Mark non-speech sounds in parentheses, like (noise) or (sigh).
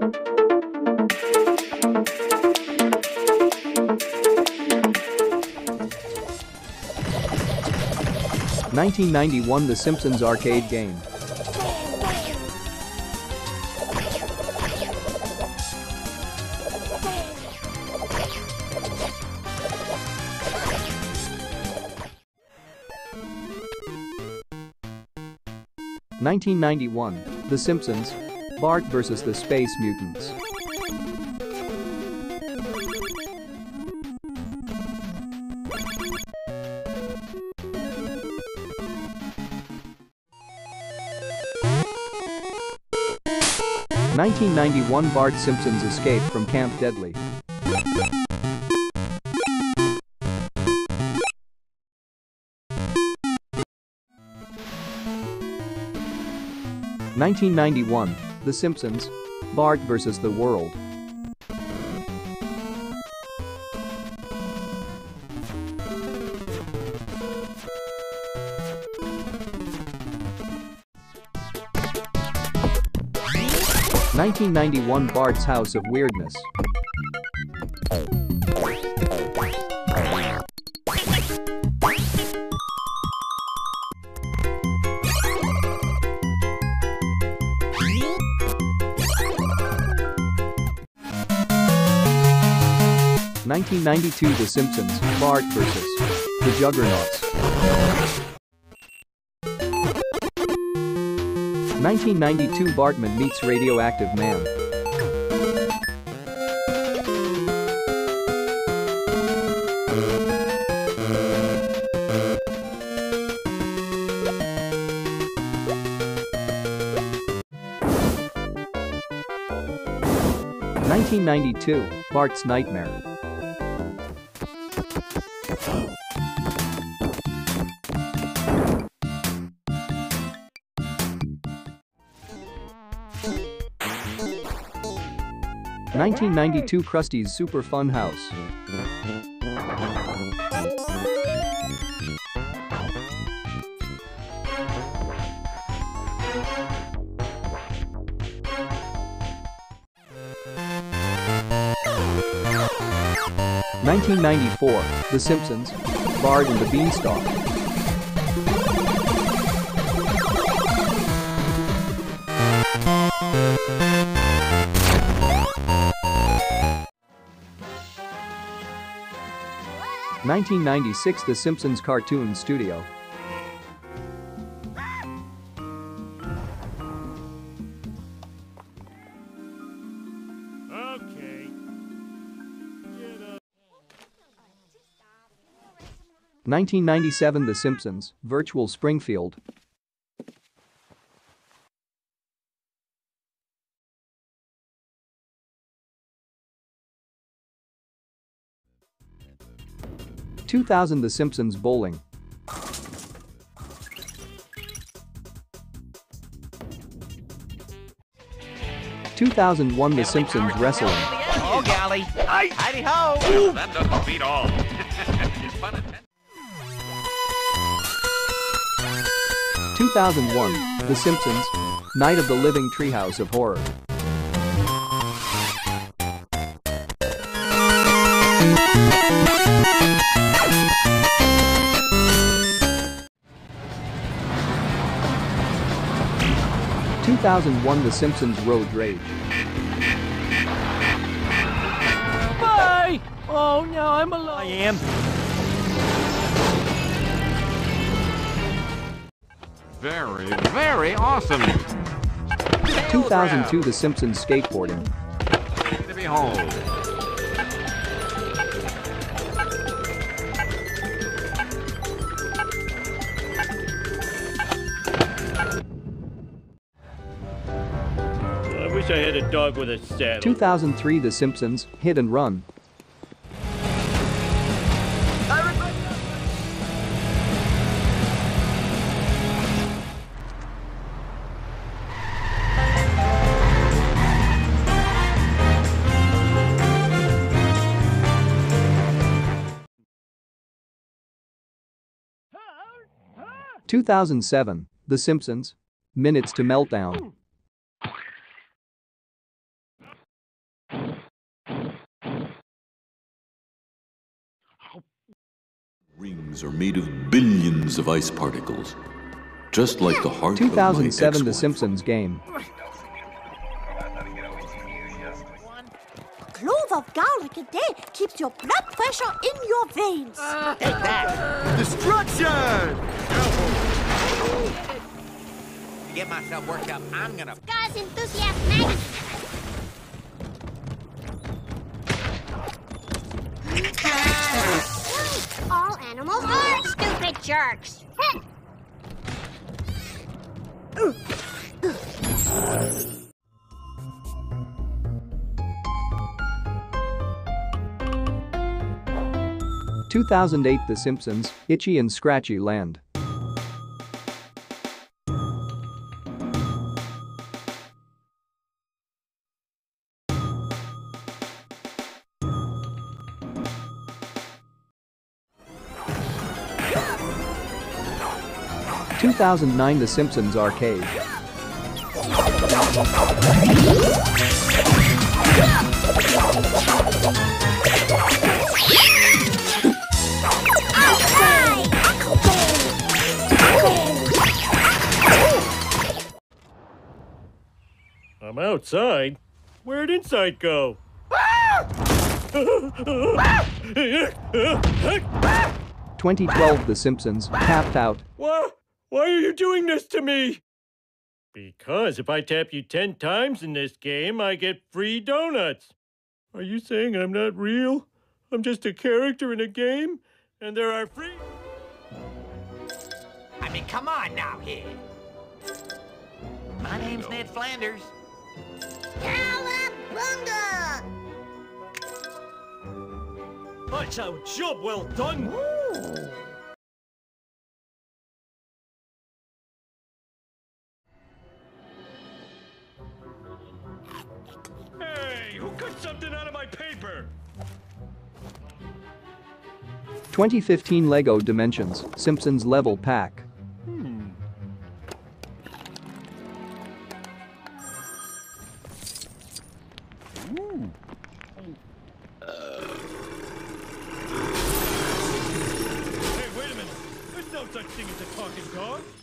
1991 The Simpsons Arcade Game. 1991 The Simpsons Bart vs. the Space Mutants. 1991 Bart Simpson's Escape from Camp Deadly. 1991 The Simpsons Bart vs. the World. 1991 Bart's House of Weirdness. 1992 The Simpsons Bart vs. The Juggernauts. 1992 Bartman Meets Radioactive Man. 1992 Bart's Nightmare. 1992 Krusty's Super Fun House. 1994 The Simpsons Bart and the Beanstalk. 1996 The Simpsons Cartoon Studio. 1997 The Simpsons Virtual Springfield. 2000 The Simpsons Bowling. 2001 The Simpsons Wrestling. Oh, golly. Heidi ho. Well, that doesn't beat all. It's fun and 2001 The Simpsons Night of the Living Treehouse of Horror. 2001 The Simpsons Road Rage. Bye! Oh no, I'm alone. I am. very awesome. 2002 The Simpsons Skateboarding. To be home. 2003 The Simpsons Hit and Run. 2007 The Simpsons Minutes to Meltdown. Rings are made of billions of ice particles, just like the heart 2007 of The Simpsons Game. A clove of garlic a day keeps your blood pressure in your veins. Take that! Destruction! To get myself worked up, I'm gonna... Guys, enthusiast magazine! All animals are stupid jerks. (2008) The Simpsons, Itchy and Scratchy Land. (2009) The Simpsons Arcade. I'm outside. Where'd inside go? (laughs) 2012 The Simpsons Tapped Out. What? Why are you doing this to me? Because if I tap you 10 times in this game, I get free donuts. Are you saying I'm not real? I'm just a character in a game, and there are free... I mean, come on now, here. My name's Ned Flanders. Cowabunga! That's a job well done. Ooh. 2015 Lego Dimensions Simpsons Level Pack. Hey, wait a minute! There's no such thing as a talking dog.